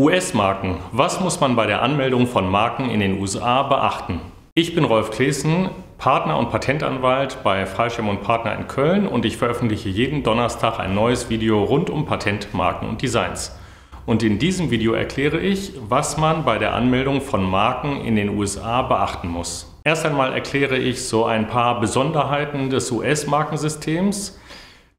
US-Marken. Was muss man bei der Anmeldung von Marken in den USA beachten? Ich bin Rolf Claessen, Partner und Patentanwalt bei Freischirm und Partner in Köln und ich veröffentliche jeden Donnerstag ein neues Video rund um Patent, Marken und Designs. Und in diesem Video erkläre ich, was man bei der Anmeldung von Marken in den USA beachten muss. Erst einmal erkläre ich so ein paar Besonderheiten des US-Markensystems.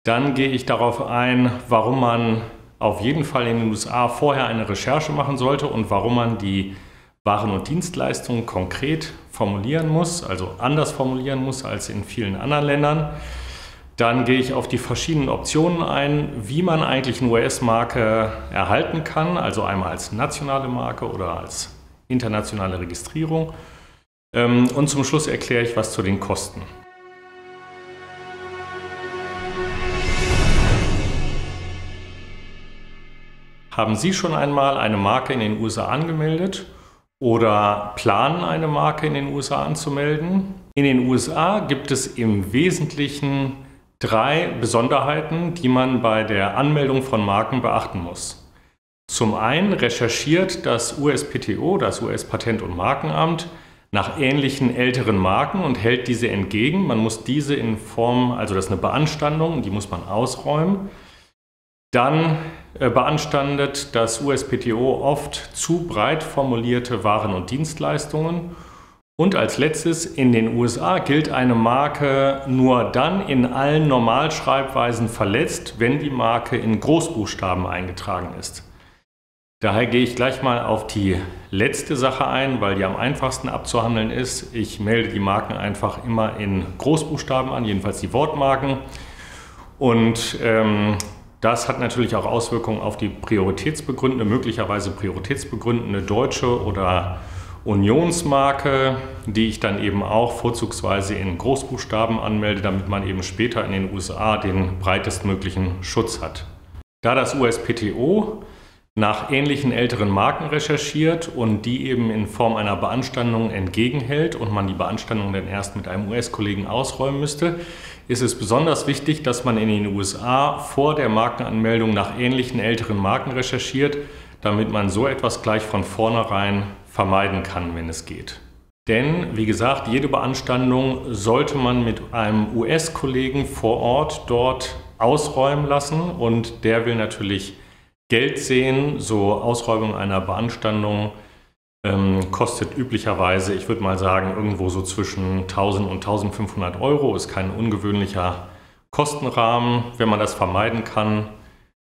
Dann gehe ich darauf ein, warum man auf jeden Fall in den USA vorher eine Recherche machen sollte und warum man die Waren und Dienstleistungen konkret formulieren muss, also anders formulieren muss als in vielen anderen Ländern. Dann gehe ich auf die verschiedenen Optionen ein, wie man eigentlich eine US-Marke erhalten kann, also einmal als nationale Marke oder als internationale Registrierung. Und zum Schluss erkläre ich was zu den Kosten. Haben Sie schon einmal eine Marke in den USA angemeldet oder planen, eine Marke in den USA anzumelden? In den USA gibt es im Wesentlichen drei Besonderheiten, die man bei der Anmeldung von Marken beachten muss. Zum einen recherchiert das USPTO, das US-Patent- und Markenamt, nach ähnlichen älteren Marken und hält diese entgegen. Man muss diese in Form, also das ist eine Beanstandung, die muss man ausräumen. Dann beanstandet das USPTO oft zu breit formulierte Waren und Dienstleistungen. Und als letztes, in den USA gilt eine Marke nur dann in allen Normalschreibweisen verletzt, wenn die Marke in Großbuchstaben eingetragen ist. Daher gehe ich gleich mal auf die letzte Sache ein, weil die am einfachsten abzuhandeln ist. Ich melde die Marken einfach immer in Großbuchstaben an, jedenfalls die Wortmarken. Und das hat natürlich auch Auswirkungen auf die prioritätsbegründende, möglicherweise prioritätsbegründende deutsche oder Unionsmarke, die ich dann eben auch vorzugsweise in Großbuchstaben anmelde, damit man eben später in den USA den breitestmöglichen Schutz hat. Da das USPTO nach ähnlichen älteren Marken recherchiert und die eben in Form einer Beanstandung entgegenhält und man die Beanstandung dann erst mit einem US-Kollegen ausräumen müsste, ist es besonders wichtig, dass man in den USA vor der Markenanmeldung nach ähnlichen älteren Marken recherchiert, damit man so etwas gleich von vornherein vermeiden kann, wenn es geht. Denn, wie gesagt, jede Beanstandung sollte man mit einem US-Kollegen vor Ort dort ausräumen lassen und der will natürlich Geld sehen, so Ausräumung einer Beanstandung kostet üblicherweise, ich würde mal sagen, irgendwo so zwischen 1000 und 1500 Euro. Ist kein ungewöhnlicher Kostenrahmen. Wenn man das vermeiden kann,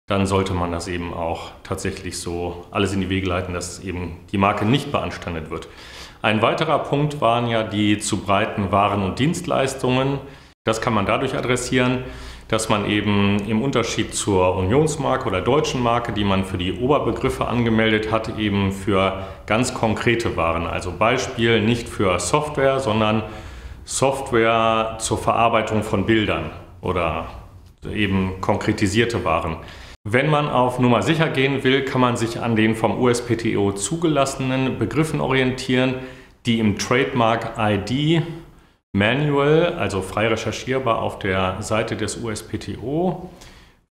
dann sollte man das eben auch tatsächlich so alles in die Wege leiten, dass eben die Marke nicht beanstandet wird. Ein weiterer Punkt waren ja die zu breiten Waren und Dienstleistungen. Das kann man dadurch adressieren, dass man eben im Unterschied zur Unionsmarke oder deutschen Marke, die man für die Oberbegriffe angemeldet hat, eben für ganz konkrete Waren, also Beispiel nicht für Software, sondern Software zur Verarbeitung von Bildern oder eben konkretisierte Waren. Wenn man auf Nummer sicher gehen will, kann man sich an den vom USPTO zugelassenen Begriffen orientieren, die im Trademark-ID Manual, also frei recherchierbar auf der Seite des USPTO,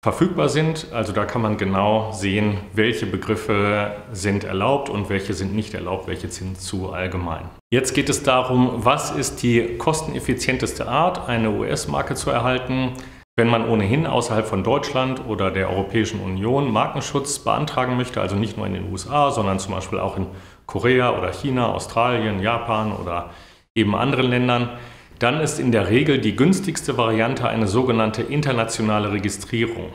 verfügbar sind. Also da kann man genau sehen, welche Begriffe sind erlaubt und welche sind nicht erlaubt, welche sind zu allgemein. Jetzt geht es darum, was ist die kosteneffizienteste Art, eine US-Marke zu erhalten, wenn man ohnehin außerhalb von Deutschland oder der Europäischen Union Markenschutz beantragen möchte, also nicht nur in den USA, sondern zum Beispiel auch in Korea oder China, Australien, Japan oder eben anderen Ländern. Dann ist in der Regel die günstigste Variante eine sogenannte internationale Registrierung.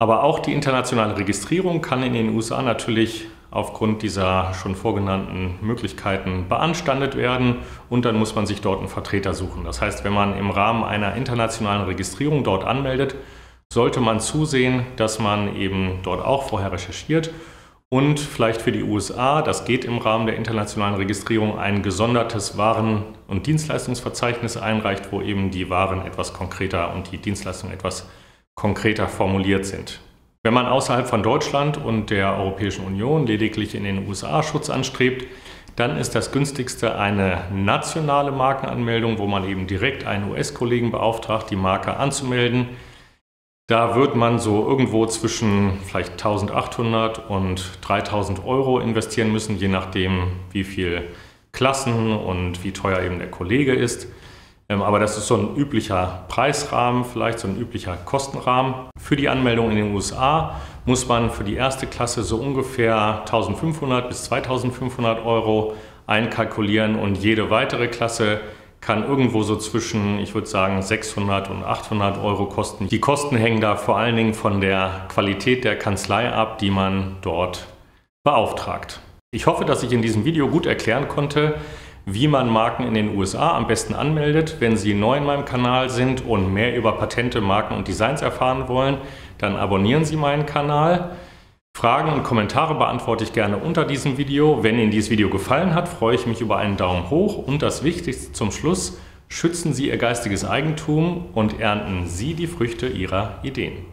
Aber auch die internationale Registrierung kann in den USA natürlich aufgrund dieser schon vorgenannten Möglichkeiten beanstandet werden und dann muss man sich dort einen Vertreter suchen. Das heißt, wenn man im Rahmen einer internationalen Registrierung dort anmeldet, sollte man zusehen, dass man eben dort auch vorher recherchiert und vielleicht für die USA, das geht im Rahmen der internationalen Registrierung, ein gesondertes Waren- und Dienstleistungsverzeichnis einreicht, wo eben die Waren etwas konkreter und die Dienstleistungen etwas konkreter formuliert sind. Wenn man außerhalb von Deutschland und der Europäischen Union lediglich in den USA Schutz anstrebt, dann ist das günstigste eine nationale Markenanmeldung, wo man eben direkt einen US-Kollegen beauftragt, die Marke anzumelden. Da wird man so irgendwo zwischen vielleicht 1800 und 3000 Euro investieren müssen, je nachdem, wie viel Klassen und wie teuer eben der Kollege ist. Aber das ist so ein üblicher Preisrahmen, vielleicht so ein üblicher Kostenrahmen. Für die Anmeldung in den USA muss man für die erste Klasse so ungefähr 1500 bis 2500 Euro einkalkulieren und jede weitere Klasse kann irgendwo so zwischen, ich würde sagen, 600 und 800 Euro kosten. Die Kosten hängen da vor allen Dingen von der Qualität der Kanzlei ab, die man dort beauftragt. Ich hoffe, dass ich in diesem Video gut erklären konnte, wie man Marken in den USA am besten anmeldet. Wenn Sie neu in meinem Kanal sind und mehr über Patente, Marken und Designs erfahren wollen, dann abonnieren Sie meinen Kanal. Fragen und Kommentare beantworte ich gerne unter diesem Video. Wenn Ihnen dieses Video gefallen hat, freue ich mich über einen Daumen hoch. Und das Wichtigste zum Schluss, schützen Sie Ihr geistiges Eigentum und ernten Sie die Früchte Ihrer Ideen.